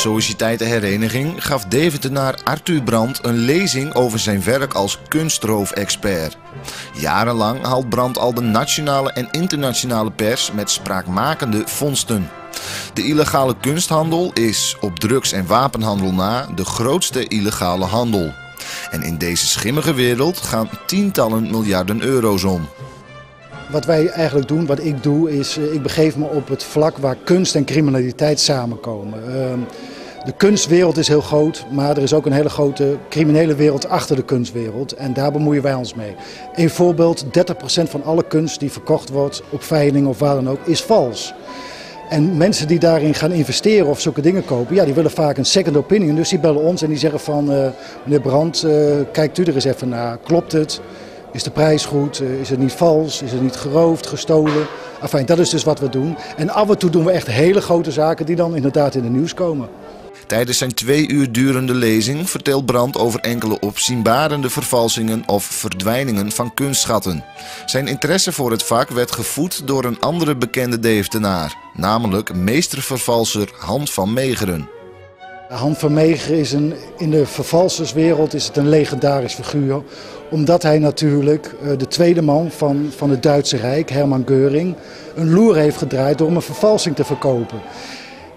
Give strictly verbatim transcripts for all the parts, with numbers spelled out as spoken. Sociëteit de Hereniging gaf Deventenaar Arthur Brand een lezing over zijn werk als kunstroof-expert. Jarenlang haalt Brand al de nationale en internationale pers met spraakmakende vondsten. De illegale kunsthandel is, op drugs- en wapenhandel na, de grootste illegale handel. En in deze schimmige wereld gaan tientallen miljarden euro's om. Wat wij eigenlijk doen, wat ik doe, is ik begeef me op het vlak waar kunst en criminaliteit samenkomen. De kunstwereld is heel groot, maar er is ook een hele grote criminele wereld achter de kunstwereld. En daar bemoeien wij ons mee. Een voorbeeld, dertig procent van alle kunst die verkocht wordt op veiling of waar dan ook, is vals. En mensen die daarin gaan investeren of zulke dingen kopen, ja, die willen vaak een second opinion. Dus die bellen ons en die zeggen van, uh, meneer Brand, uh, kijkt u er eens even naar, klopt het? Is de prijs goed? Is het niet vals? Is het niet geroofd, gestolen? Enfin, dat is dus wat we doen. En af en toe doen we echt hele grote zaken die dan inderdaad in het nieuws komen. Tijdens zijn twee uur durende lezing vertelt Brand over enkele opzienbarende vervalsingen of verdwijningen van kunstschatten. Zijn interesse voor het vak werd gevoed door een andere bekende Deventenaar, namelijk meestervervalser Hans van Meegeren. Hans van Meegeren is een, in de vervalserswereld is het een legendarisch figuur. Omdat hij natuurlijk de tweede man van, van het Duitse Rijk, Hermann Göring, een loer heeft gedraaid door hem een vervalsing te verkopen.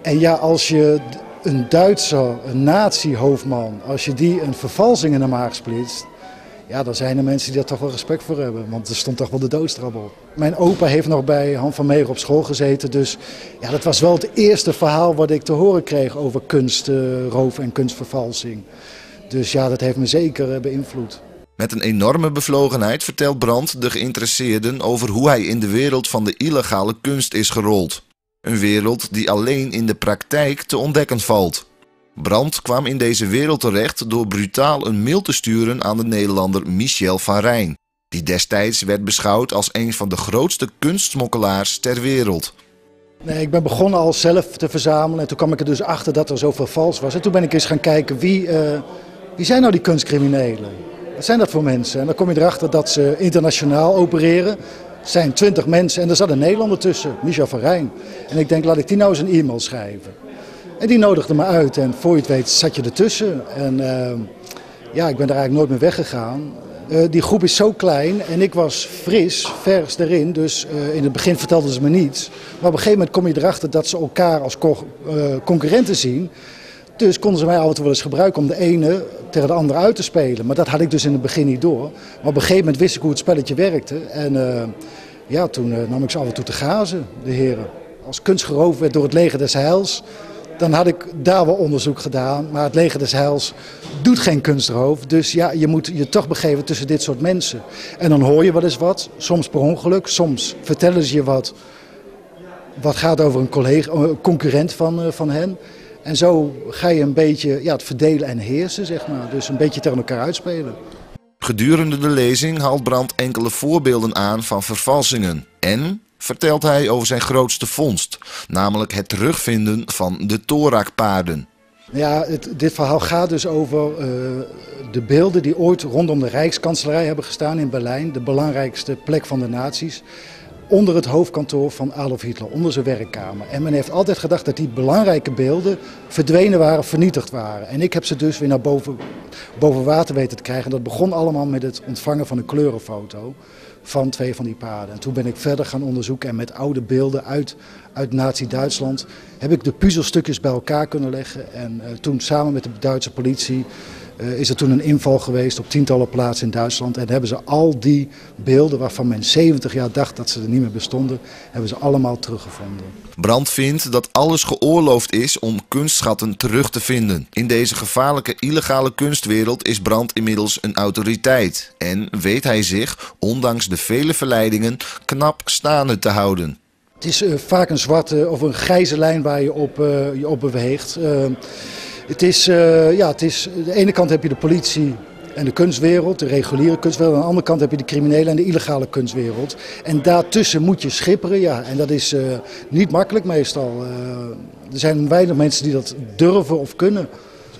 En ja, als je een Duitse een nazi-hoofdman, als je die een vervalsing in de maag splitst, ja, dan zijn er mensen die daar toch wel respect voor hebben, want er stond toch wel de doodstraf op. Mijn opa heeft nog bij Hans van Meegeren op school gezeten, dus ja, dat was wel het eerste verhaal wat ik te horen kreeg over kunstroof en kunstvervalsing. Dus ja, dat heeft me zeker beïnvloed. Met een enorme bevlogenheid vertelt Brand de geïnteresseerden over hoe hij in de wereld van de illegale kunst is gerold. Een wereld die alleen in de praktijk te ontdekken valt. Brand kwam in deze wereld terecht door brutaal een mail te sturen aan de Nederlander Michel van Rijn, die destijds werd beschouwd als een van de grootste kunstsmokkelaars ter wereld. Nee, ik ben begonnen al zelf te verzamelen en toen kwam ik er dus achter dat er zoveel vals was. En toen ben ik eens gaan kijken wie, uh, wie zijn nou die kunstcriminelen? Wat zijn dat voor mensen? En dan kom je erachter dat ze internationaal opereren. Het zijn twintig mensen en er zat een Nederlander tussen, Michel van Rijn. En ik denk, laat ik die nou eens een e-mail schrijven. En die nodigde me uit en voor je het weet zat je ertussen. En uh, ja, ik ben er eigenlijk nooit meer weggegaan. Uh, die groep is zo klein en ik was fris, vers erin. Dus uh, in het begin vertelden ze me niets. Maar op een gegeven moment kom je erachter dat ze elkaar als co uh, concurrenten zien. Dus konden ze mij af en toe wel eens gebruiken om de ene tegen de andere uit te spelen. Maar dat had ik dus in het begin niet door. Maar op een gegeven moment wist ik hoe het spelletje werkte. En uh, ja, toen uh, nam ik ze af en toe te grazen, de heren. Als kunst geroofd werd door het Leger des Heils, dan had ik daar wel onderzoek gedaan. Maar het Leger des Heils doet geen kunstroof. Dus ja, je moet je toch begeven tussen dit soort mensen. En dan hoor je wel eens wat, soms per ongeluk, soms vertellen ze je wat. Wat gaat over een collega, een concurrent van, uh, van hen. En zo ga je een beetje ja, het verdelen en heersen, zeg maar. Dus een beetje tegen elkaar uitspelen. Gedurende de lezing haalt Brand enkele voorbeelden aan van vervalsingen. En vertelt hij over zijn grootste vondst, namelijk het terugvinden van de Torakpaarden. Ja, het, dit verhaal gaat dus over uh, de beelden die ooit rondom de Rijkskanselarij hebben gestaan in Berlijn. De belangrijkste plek van de nazi's. Onder het hoofdkantoor van Adolf Hitler, onder zijn werkkamer. En men heeft altijd gedacht dat die belangrijke beelden verdwenen waren, vernietigd waren. En ik heb ze dus weer naar boven, boven water weten te krijgen. En dat begon allemaal met het ontvangen van een kleurenfoto van twee van die paarden. En toen ben ik verder gaan onderzoeken en met oude beelden uit, uit Nazi-Duitsland heb ik de puzzelstukjes bij elkaar kunnen leggen. En uh, toen samen met de Duitse politie uh, is er toen een inval geweest op tientallen plaatsen in Duitsland. En hebben ze al die beelden waarvan men zeventig jaar dacht dat ze er niet meer bestonden, hebben ze allemaal teruggevonden. Brand vindt dat alles geoorloofd is om kunstschatten terug te vinden. In deze gevaarlijke illegale kunstwereld is Brand inmiddels een autoriteit. En weet hij zich, ondanks de vele verleidingen, knap staande te houden. Het is uh, vaak een zwarte of een grijze lijn waar je op, uh, je op beweegt. Uh, het is, uh, ja, het is, aan de ene kant heb je de politie en de kunstwereld, de reguliere kunstwereld. Aan de andere kant heb je de criminele en de illegale kunstwereld. En daartussen moet je schipperen, ja. En dat is uh, niet makkelijk meestal. Uh, er zijn weinig mensen die dat durven of kunnen.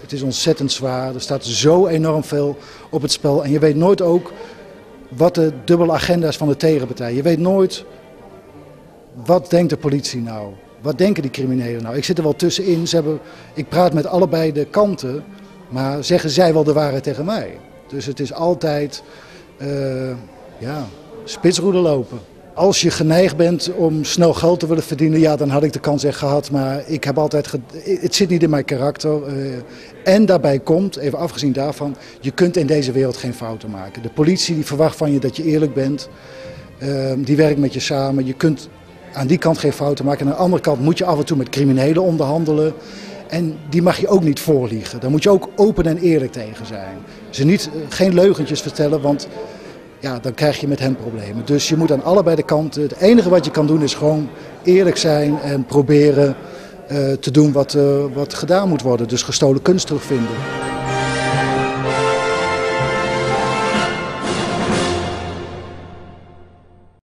Het is ontzettend zwaar. Er staat zo enorm veel op het spel. En je weet nooit ook wat de dubbele agenda is van de tegenpartij. Je weet nooit, wat denkt de politie nou? Wat denken die criminelen nou? Ik zit er wel tussenin. Ze hebben, ik praat met allebei de kanten, maar zeggen zij wel de waarheid tegen mij? Dus het is altijd uh, ja, spitsroede lopen. Als je geneigd bent om snel geld te willen verdienen, ja, dan had ik de kans echt gehad. Maar ik heb altijd ge... het zit niet in mijn karakter. Uh, en daarbij komt, even afgezien daarvan, je kunt in deze wereld geen fouten maken. De politie die verwacht van je dat je eerlijk bent. Uh, die werkt met je samen. Je kunt aan die kant geen fouten maken. En aan de andere kant moet je af en toe met criminelen onderhandelen. En die mag je ook niet voorliegen. Daar moet je ook open en eerlijk tegen zijn. Ze niet, geen leugentjes vertellen, want ja, dan krijg je met hen problemen. Dus je moet aan allebei de kanten. Het enige wat je kan doen is gewoon eerlijk zijn en proberen uh, te doen wat, uh, wat gedaan moet worden. Dus gestolen kunst terugvinden.